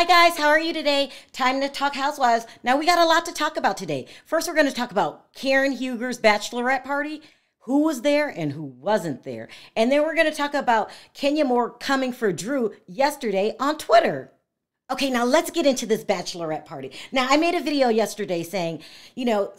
Hi guys, how are you today? Time to talk housewives. Now we got a lot to talk about today. First, we're going to talk about Karen Huger's bachelorette party, who was there and who wasn't there. And then we're going to talk about Kenya Moore coming for Drew yesterday on Twitter. Okay, now let's get into this bachelorette party. Now, I made a video yesterday saying, you know,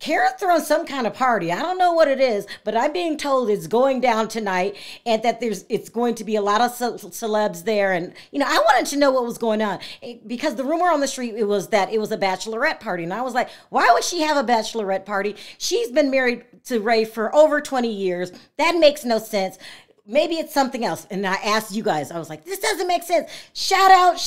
Karen's throwing some kind of party. I don't know what it is, but I'm being told it's going down tonight and that it's going to be a lot of celebs there. And, you know, I wanted to know what was going on because the rumor on the street was that it was a bachelorette party. And I was like, why would she have a bachelorette party? She's been married to Ray for over 20 years. That makes no sense. Maybe it's something else. And I asked you guys, I was like, this doesn't make sense. Shout out.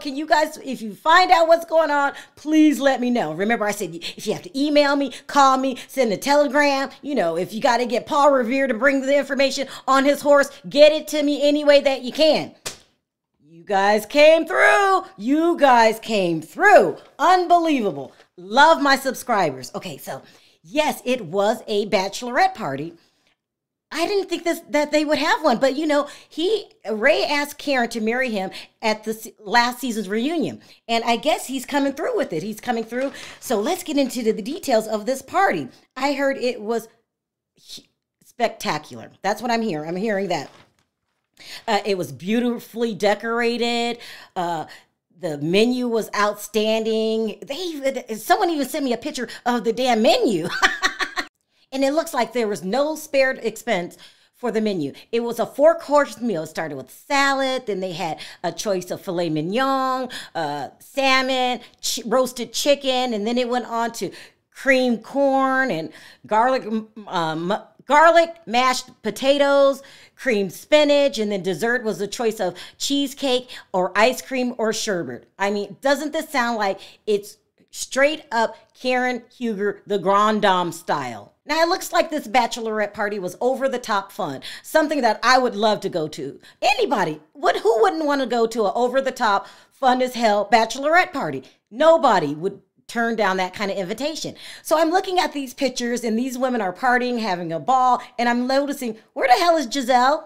Can you guys, if you find out what's going on, please let me know. Remember, I said, if you have to email me, call me, send a telegram, you know, if you got to get Paul Revere to bring the information on his horse, get it to me any way that you can. You guys came through. Unbelievable. Love my subscribers. Okay, so yes, it was a bachelorette party. I didn't think that they would have one, but you know, Ray asked Karen to marry him at the last season's reunion, and I guess he's coming through with it. So let's get into the details of this party. I heard it was spectacular. That's what I'm hearing. I'm hearing that it was beautifully decorated. The menu was outstanding. Someone even sent me a picture of the damn menu. And it looks like there was no spared expense for the menu. It was a four-course meal. It started with salad. Then they had a choice of filet mignon, salmon, roasted chicken. And then it went on to cream corn and garlic mashed potatoes, cream spinach. And then dessert was a choice of cheesecake or ice cream or sherbet. I mean, doesn't this sound like it's straight up Karen Huger, the Grand Dame style? Now, it looks like this bachelorette party was over-the-top fun, something that I would love to go to. Anybody, who wouldn't want to go to an over-the-top, fun-as-hell bachelorette party? Nobody would turn down that kind of invitation. So I'm looking at these pictures, and these women are partying, having a ball, and I'm noticing, where the hell is Gizelle?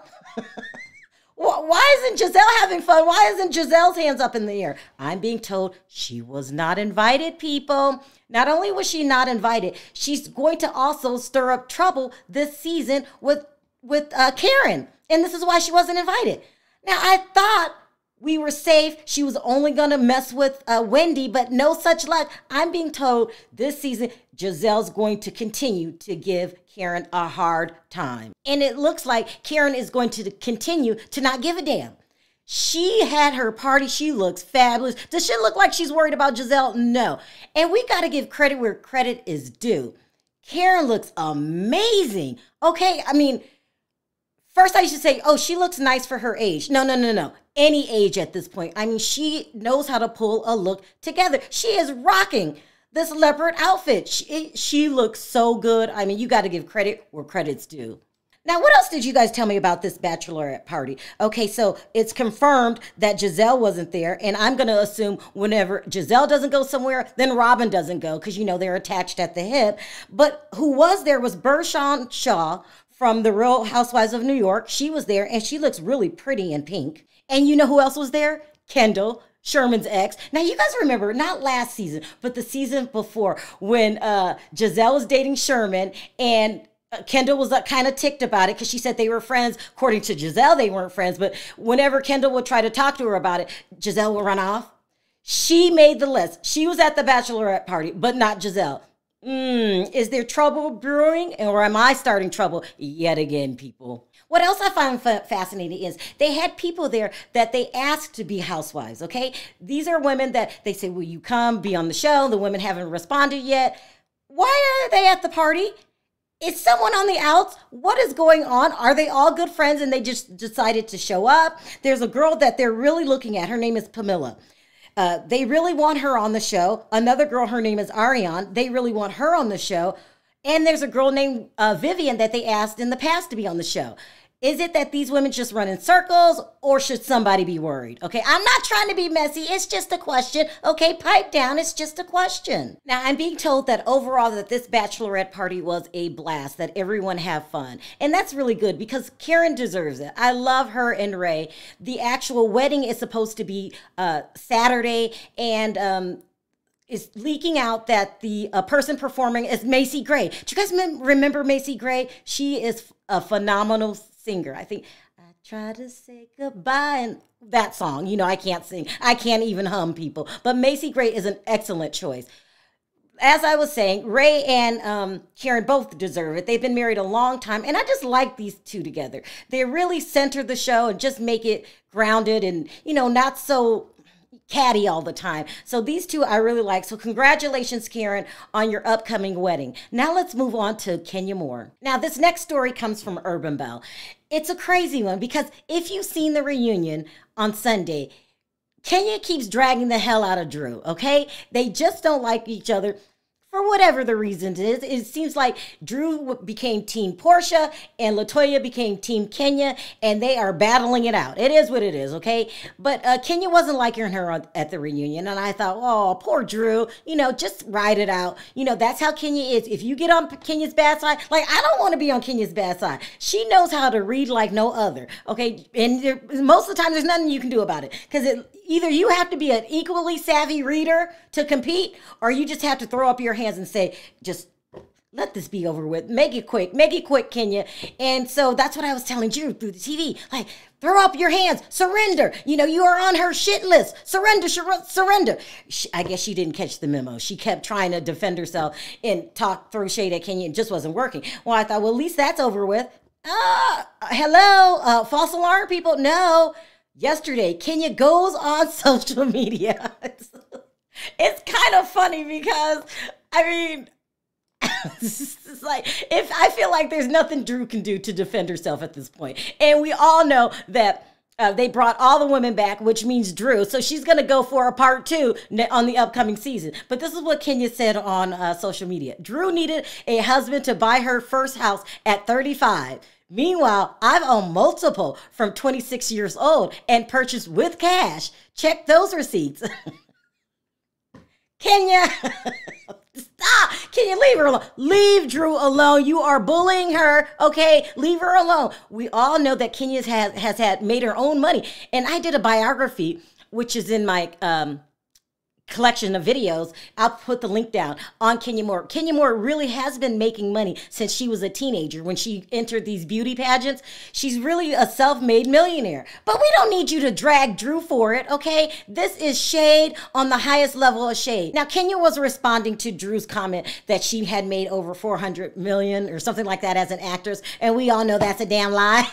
Why isn't Gizelle having fun? Why isn't Gizelle's hands up in the air? I'm being told she was not invited, people. Not only was she not invited, she's going to also stir up trouble this season with Karen. And this is why she wasn't invited. Now, I thought we were safe. She was only going to mess with Wendy, but no such luck. I'm being told this season, Gizelle's going to continue to give Karen a hard time. And it looks like Karen is going to continue to not give a damn. She had her party. She looks fabulous. Does she look like she's worried about Gizelle? No. And we got to give credit where credit is due. Karen looks amazing. Okay, I mean, first I should say, oh, she looks nice for her age. No. Any age at this point. I mean, she knows how to pull a look together. She is rocking this leopard outfit. She looks so good. I mean, you got to give credit where credit's due. Now, what else did you guys tell me about this bachelorette party? Okay, so it's confirmed that Gizelle wasn't there, and I'm going to assume whenever Gizelle doesn't go somewhere, then Robin doesn't go because, you know, they're attached at the hip. But who was there was Bershawn Shaw from the Real Housewives of New York. She was there, and she looks really pretty in pink. And you know who else was there? Kendall Sherman's ex. Now, you guys remember, not last season, but the season before when Gizelle was dating Sherman, and Kendall was kind of ticked about it because she said they were friends. According to Gizelle, they weren't friends, but whenever Kendall would try to talk to her about it, Gizelle would run off. She made the list. She was at the bachelorette party, but not Gizelle. Is there trouble brewing, or am I starting trouble yet again, people? What else I find fascinating is they had people there that they asked to be housewives, okay? These are women that they say, will you come be on the show? The women haven't responded yet. Why are they at the party? Is someone on the outs? What is going on? Are they all good friends and they just decided to show up? There's a girl that they're really looking at. Her name is Pamela. They really want her on the show. Another girl, her name is Ariane. They really want her on the show. And there's a girl named Vivian that they asked in the past to be on the show. Is it that these women just run in circles, or should somebody be worried? Okay, I'm not trying to be messy. It's just a question. Okay, pipe down. It's just a question. Now, I'm being told that overall that this bachelorette party was a blast, that everyone had fun. And that's really good because Karen deserves it. I love her and Ray. The actual wedding is supposed to be Saturday, and is leaking out that the person performing is Macy Gray. Do you guys remember Macy Gray? She is a phenomenal singer. I think I try to say goodbye, and that song, you know, I can't sing. I can't even hum, people. But Macy Gray is an excellent choice. As I was saying, Ray and Karen both deserve it. They've been married a long time, and I just like these two together. They really center the show and just make it grounded and, you know, not so catty all the time. So these two I really like. So congratulations, Karen, on your upcoming wedding. Now let's move on to Kenya Moore. Now this next story comes from Urban Bell. It's a crazy one because if you've seen the reunion on Sunday, Kenya keeps dragging the hell out of Drew, okay? They just don't like each other. For whatever the reason is, it seems like Drew became Team Portia and Latoya became Team Kenya, and they are battling it out. It is what it is, okay? But Kenya wasn't liking her at the reunion, and I thought, oh, poor Drew, you know, just ride it out. You know, that's how Kenya is. If you get on Kenya's bad side, like, I don't want to be on Kenya's bad side. She knows how to read like no other, okay? And most of the time, there's nothing you can do about it, because either you have to be an equally savvy reader to compete, or you just have to throw up your hands and say, just let this be over with. Make it quick, Kenya. And so that's what I was telling Drew through the TV. Like, throw up your hands, surrender. You know, you are on her shit list. Surrender, surrender. I guess she didn't catch the memo. She kept trying to defend herself and throw shade at Kenya. It just wasn't working. Well, I thought, well, at least that's over with. Hello, false alarm people. No. Yesterday, Kenya goes on social media. It's kind of funny because, I mean, it's like, if I feel like there's nothing Drew can do to defend herself at this point. And we all know that they brought all the women back, which means Drew. So she's going to go for a part 2 on the upcoming season. But this is what Kenya said on social media. Drew needed a husband to buy her first house at 35. Meanwhile, I've owned multiple from 26 years old and purchased with cash. Check those receipts. Kenya, stop. Kenya, leave her alone. Leave Drew alone. You are bullying her, okay? Leave her alone. We all know that Kenya has made her own money. And I did a biography, which is in my collection of videos. I'll put the link down on Kenya Moore. Kenya Moore really has been making money since she was a teenager when she entered these beauty pageants. She's really a self-made millionaire. But we don't need you to drag Drew for it, okay? This is shade on the highest level of shade. Now, Kenya was responding to Drew's comment that she had made over $400 million or something like that as an actress, and we all know that's a damn lie.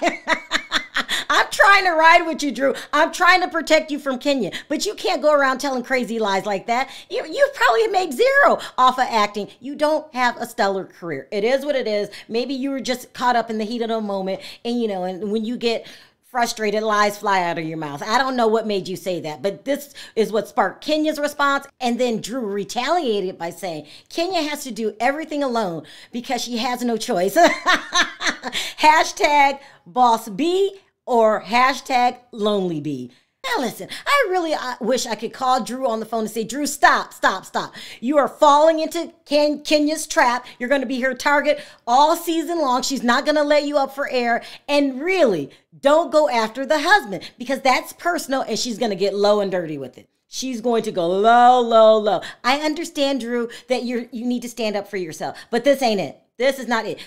I'm trying to ride with you, Drew. I'm trying to protect you from Kenya, but you can't go around telling crazy lies like that. You've probably made zero off of acting. You don't have a stellar career. It is what it is. Maybe you were just caught up in the heat of the moment, and you know, and when you get frustrated, lies fly out of your mouth. I don't know what made you say that, but this is what sparked Kenya's response. And then Drew retaliated by saying, Kenya has to do everything alone because she has no choice. Hashtag boss B. Or hashtag lonely bee. Now listen, I really wish I could call Drew on the phone and say, Drew, stop, stop, stop. You are falling into Kenya's trap. You're going to be her target all season long. She's not going to let you up for air. And really, don't go after the husband because that's personal and she's going to get low and dirty with it. She's going to go low, low, low. I understand, Drew, that you need to stand up for yourself, but this ain't it. This is not it.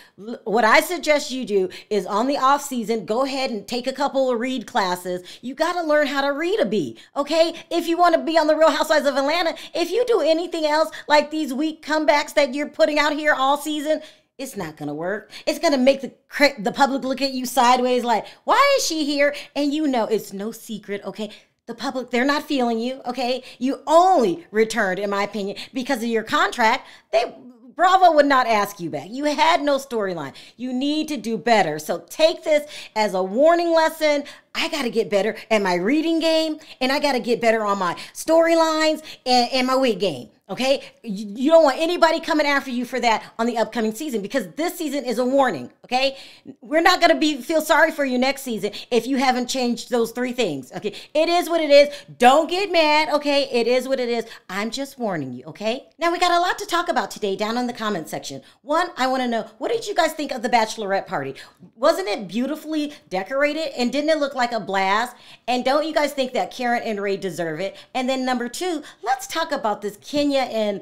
What I suggest you do is on the off season, go ahead and take a couple of read classes. You got to learn how to read a bee, okay? If you want to be on the Real Housewives of Atlanta, if you do anything else like these weak comebacks that you're putting out here all season, it's not going to work. It's going to make the public look at you sideways like, why is she here? And you know, it's no secret, okay? The public, they're not feeling you, okay? You only returned, in my opinion, because of your contract. Bravo would not ask you back. You had no storyline. You need to do better. So take this as a warning lesson. I got to get better at my reading game, and I got to get better on my storylines and my wig game. Okay, you don't want anybody coming after you for that on the upcoming season, because this season is a warning. Okay, we're not going to feel sorry for you next season if you haven't changed those three things. Okay, it is what it is. Don't get mad. Okay, it is what it is. I'm just warning you. Okay, now we got a lot to talk about today down in the comment section. One, I want to know, what did you guys think of the bachelorette party? Wasn't it beautifully decorated, and didn't it look like a blast? And don't you guys think that Karen and Ray deserve it? And then number two, let's talk about this Kenya and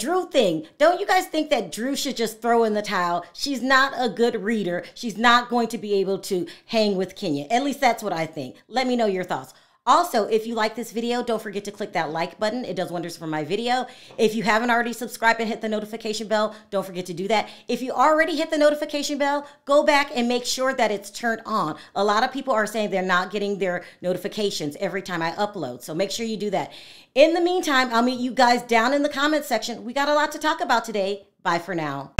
Drew thing. Don't you guys think that Drew should just throw in the towel? She's not a good reader. She's not going to be able to hang with Kenya. At least that's what I think. Let me know your thoughts. Also, if you like this video, don't forget to click that like button. It does wonders for my video. If you haven't already subscribed and hit the notification bell, don't forget to do that. If you already hit the notification bell, go back and make sure that it's turned on. A lot of people are saying they're not getting their notifications every time I upload, so make sure you do that. In the meantime, I'll meet you guys down in the comment section. We got a lot to talk about today. Bye for now.